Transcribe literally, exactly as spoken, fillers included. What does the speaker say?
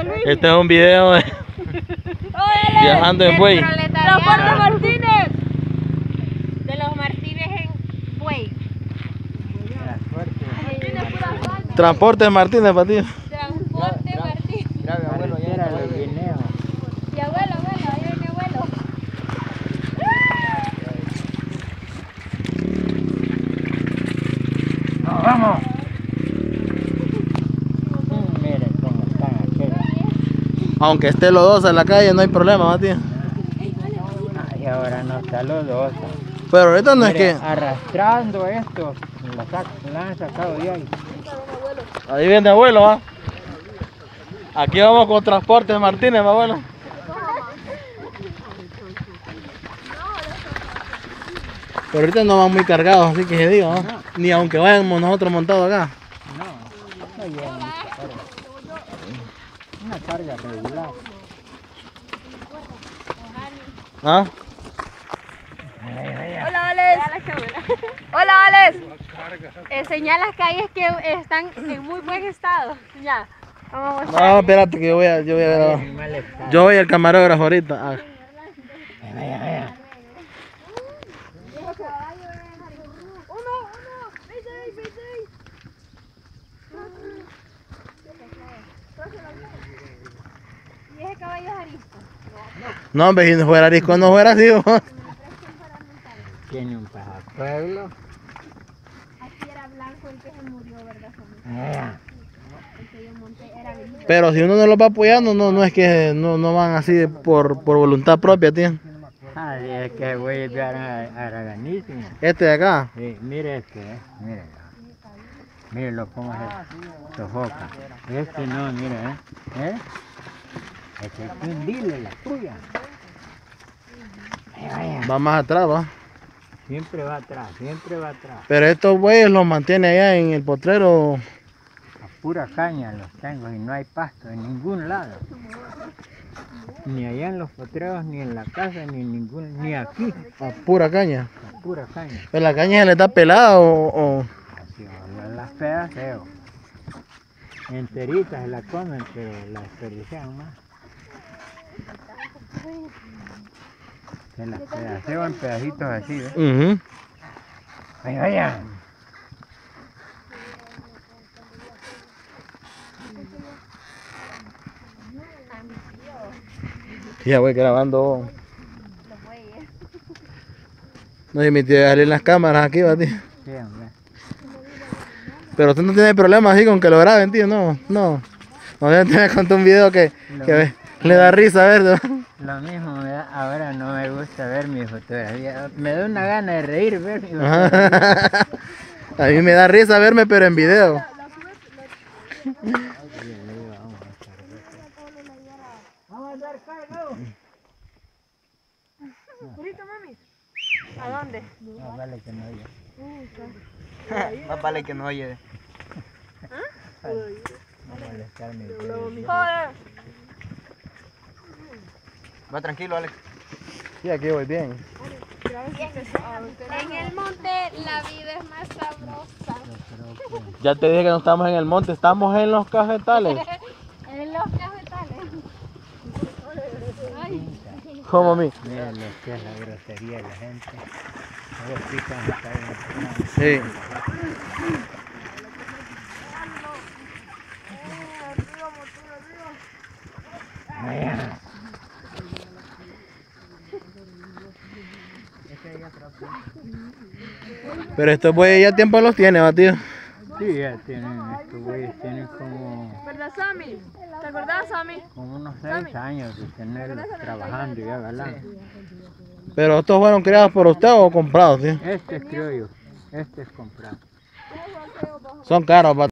José Luis. Este es un video de... viajando en buey. Los Puerto Martínez. De los Martínez en buey. Transporte Martínez, para ti. Transporte Martínez. Mira, mi abuelo, ya era el guineo. Mi abuelo, abuelo, ahí viene mi abuelo. ¡Nos vamos! Miren cómo están aquellos. Aunque esté lodosa en la calle, no hay problema, Matías. Y ahora no está lodosa. Pero ahorita no es que... Arrastrando esto, la han sacado de ahí. Ahí viene abuelo, ¿va? Aquí vamos con Transportes Martínez, ¿va, abuelo? Pero ahorita no van muy cargados, así que se digo, ¿no? No. Ni aunque vayamos nosotros montados acá. No, no llevan mucha carga. Una carga regular. ¿Ah? Hola, Alex. Hola, Alex. Eh, señala las calles que están en muy buen estado. Ya. Vamos a mostrar. No, espérate que yo voy a, yo voy a, yo voy al camarógrafo ahorita. Ah. Vaya, vaya. ¿Y ese caballo es arisco? No, hombre, si no fuera arisco no fuera así. Tiene un pajapueblo. Aquí era blanco el que se murió, ¿verdad, familia? El que yo monté era blanco. Pero si uno no lo va apoyando, no, no es que no, no van así por, por voluntad propia, tío. Ah, es que voy a llegar a Araganismo. ¿Este de acá? Sí, mire este, eh. Mire. Mírenlo cómo se sofoca. Este no, mire, ¿eh? ¿Eh? Este es un dile, la tuya. Va más atrás, va. Siempre va atrás, siempre va atrás. Pero estos bueyes los mantiene allá en el potrero. A pura caña los tengo y no hay pasto en ningún lado. Ni allá en los potreros, ni en la casa, ni en ningún, ni aquí. A pura caña. A pura caña. ¿Pero la caña se le está pelada o...? o... Las pedas feo. Enteritas las comen, pero las desperdician más. Se las pedaceo en pedacitos así, ¿eh? Uh-huh. Ay, vaya. Ya voy grabando. No se me tiene que darle las cámaras aquí, ¿va, tío? Sí, hombre. Pero usted no tiene problema así con que lo graben, tío, no, no. No, yo te conté un video que, que me, le da risa verlo. Lo mismo me da, ahora no me gusta ver mi fotografía. Me da una gana de reír ver mi fotografía. A mí me da risa verme, pero en video. Vamos a dar cargo. ¿Listo, mami? ¿A dónde? Más vale que no oye. Más vale que no oye. ¿Ah? Joder. Va tranquilo, Alex. Sí, aquí voy bien. En el monte la vida es más sabrosa. Ya te dije que no estamos en el monte, estamos en los cafetales. En los cafetales. Ay. Como a mí. Mira lo que es la grosería de la gente. Sí. Pero estos bueyes ya tiempo los tiene, ¿va, tío? Sí, ya tienen, estos bueyes tienen como... ¿Verdad, Sammy? ¿Te acordás, Sammy? Como unos seis años de tenerlos trabajando ya, ¿verdad? Sí. ¿Pero estos fueron creados por usted o comprados, tío? Este es criollo, este es comprado. Son caros, ¿va?